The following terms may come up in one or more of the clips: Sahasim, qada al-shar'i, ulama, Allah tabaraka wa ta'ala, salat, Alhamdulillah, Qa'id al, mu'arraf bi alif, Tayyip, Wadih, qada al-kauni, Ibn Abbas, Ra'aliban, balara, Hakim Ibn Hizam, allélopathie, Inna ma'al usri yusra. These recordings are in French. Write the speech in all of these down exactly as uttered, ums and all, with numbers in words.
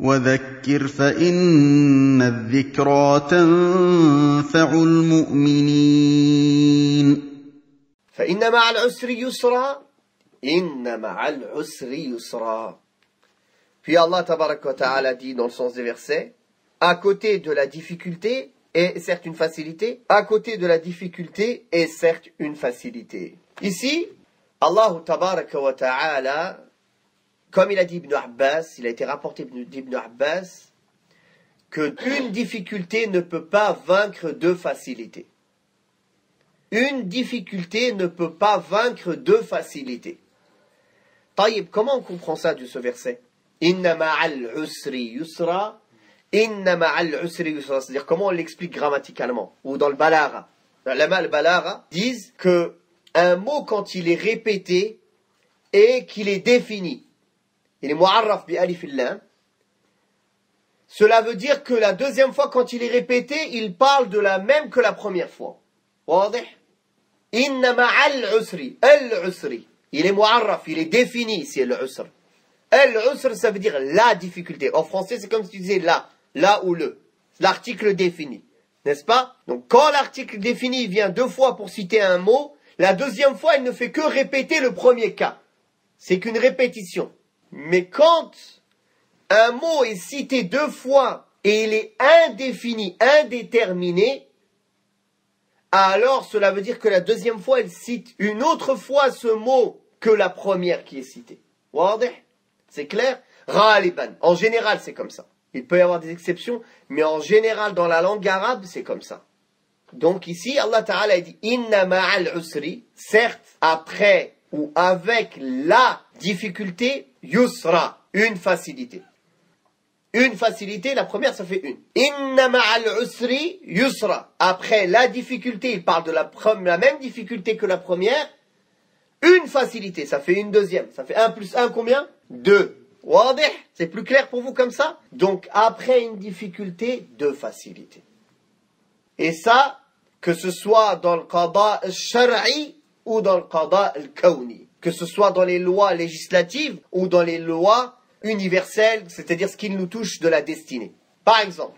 وَذَكِّرْ فَإِنَّ الذِّكْرَى تَنْفَعُ الْمُؤْمِنِينَ. فَإِنَّ مَعَ الْعُسْرِ يُسْرًا إِنَّ مَعَ الْعُسْرِ يُسْرًا. Puis Allah tabaraka wa ta'ala dit dans le sens des versets, à côté de la difficulté est certes une facilité, à côté de la difficulté est certes une facilité. Ici, Allah tabaraka wa ta'ala, comme il a dit Ibn Abbas, il a été rapporté d'Ibn Abbas que une difficulté ne peut pas vaincre deux facilités. Une difficulté ne peut pas vaincre deux facilités. Tayyip, comment on comprend ça de ce verset? Inna ma'al usri yusra, inna ma'al usri yusra. C'est-à-dire, comment on l'explique grammaticalement? Ou dans le balara. L'ulama al-balara disent que un mot, quand il est répété et qu'il est défini, il est mu'arraf bi alif, cela veut dire que la deuxième fois, quand il est répété, il parle de la même que la première fois. Wadih. Inna ma'al usri, al-usri. Il est mu'arraf, il est défini ici, al-usr. Al-usr, ça veut dire la difficulté. En français, c'est comme si tu disais la, la ou le. L'article défini, n'est-ce pas? Donc, quand l'article défini vient deux fois pour citer un mot, la deuxième fois, il ne fait que répéter le premier cas. C'est qu'une répétition. Mais quand un mot est cité deux fois et il est indéfini, indéterminé, alors cela veut dire que la deuxième fois, il cite une autre fois ce mot que la première qui est citée. C'est clair? Ra'aliban. En général, c'est comme ça. Il peut y avoir des exceptions, mais en général, dans la langue arabe, c'est comme ça. Donc ici, Allah Ta'ala dit, Inna ma'al usri, certes, après ou avec la difficulté, yusra, une facilité. Une facilité, la première, ça fait une. Inna ma'al usri, yusra. Après la difficulté, il parle de la, la même difficulté que la première. Une facilité, ça fait une deuxième. Ça fait un plus un, combien? Deux. Wadih. C'est plus clair pour vous comme ça? Donc, après une difficulté, deux facilités. Et ça, que ce soit dans le qada al-shar'i ou dans le qada al-kauni, que ce soit dans les lois législatives ou dans les lois universelles, c'est-à-dire ce qui nous touche de la destinée. Par exemple,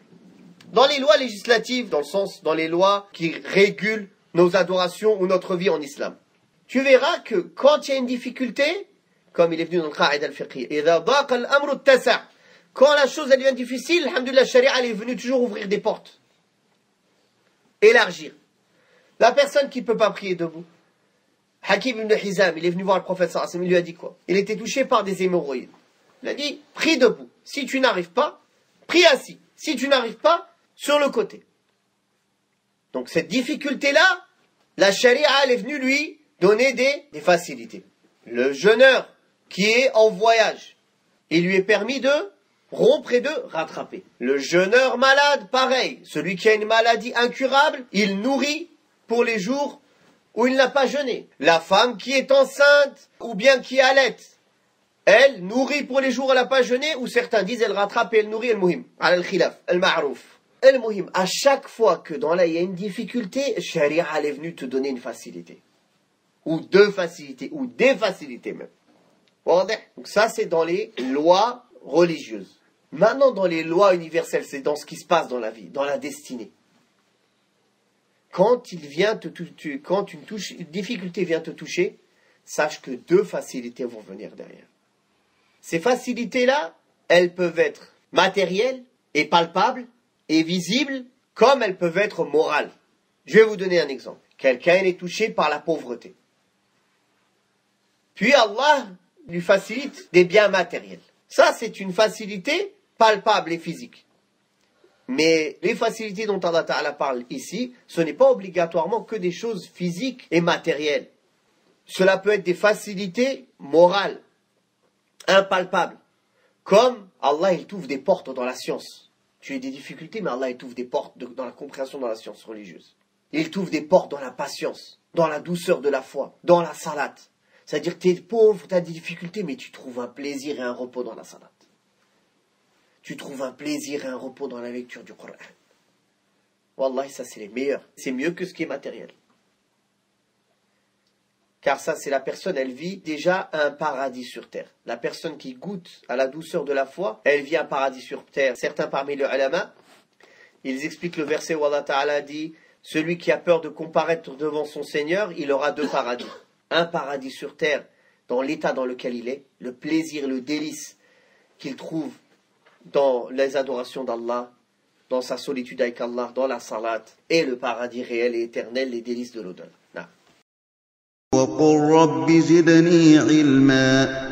dans les lois législatives, dans le sens, dans les lois qui régulent nos adorations ou notre vie en islam, tu verras que quand il y a une difficulté, comme il est venu dans le Qa'id al, quand la chose elle devient difficile, alhamdulillah, la sharia elle est venue toujours ouvrir des portes, élargir. La personne qui ne peut pas prier debout, Hakim Ibn Hizam, il est venu voir le prophète Sahasim, il lui a dit quoi? Il était touché par des hémorroïdes. Il a dit, prie debout. Si tu n'arrives pas, prie assis. Si tu n'arrives pas, sur le côté. Donc cette difficulté-là, la sharia, elle est venue lui donner des, des facilités. Le jeûneur qui est en voyage, il lui est permis de rompre et de rattraper. Le jeûneur malade, pareil. Celui qui a une maladie incurable, il nourrit pour les jours où il n'a pas jeûné. La femme qui est enceinte ou bien qui allait, elle nourrit pour les jours où elle n'a pas jeûné, ou certains disent elle rattrape et elle nourrit, al-muhim, al-khilaf, al-ma'rouf. Al-muhim, à chaque fois que dans la il y a une difficulté, sharia est venue te donner une facilité. Ou deux facilités, ou des facilités même. Donc ça c'est dans les lois religieuses. Maintenant, dans les lois universelles, c'est dans ce qui se passe dans la vie, dans la destinée. Quand, il vient te, tu, quand une, touche, une difficulté vient te toucher, sache que deux facilités vont venir derrière. Ces facilités-là, elles peuvent être matérielles et palpables et visibles, comme elles peuvent être morales. Je vais vous donner un exemple. Quelqu'un est touché par la pauvreté. Puis Allah lui facilite des biens matériels. Ça, c'est une facilité palpable et physique. Mais les facilités dont Allah Ta'ala parle ici, ce n'est pas obligatoirement que des choses physiques et matérielles. Cela peut être des facilités morales, impalpables. Comme Allah, il t'ouvre des portes dans la science. Tu as des difficultés, mais Allah, il t'ouvre des portes de, dans la compréhension, dans la science religieuse. Il t'ouvre des portes dans la patience, dans la douceur de la foi, dans la salat. C'est-à-dire que tu es pauvre, tu as des difficultés, mais tu trouves un plaisir et un repos dans la salat. Tu trouves un plaisir et un repos dans la lecture du Coran. Wallahi, ça c'est les meilleurs. C'est mieux que ce qui est matériel. Car ça, c'est la personne, elle vit déjà un paradis sur terre. La personne qui goûte à la douceur de la foi, elle vit un paradis sur terre. Certains parmi les ulama, ils expliquent le verset où Allah Ta'ala dit « Celui qui a peur de comparaître devant son Seigneur, il aura deux paradis. Un paradis sur terre, dans l'état dans lequel il est, le plaisir, le délice qu'il trouve dans les adorations d'Allah, dans sa solitude avec Allah, dans la salat, et le paradis réel et éternel, les délices de l'au-delà. » وقل رب زدني علما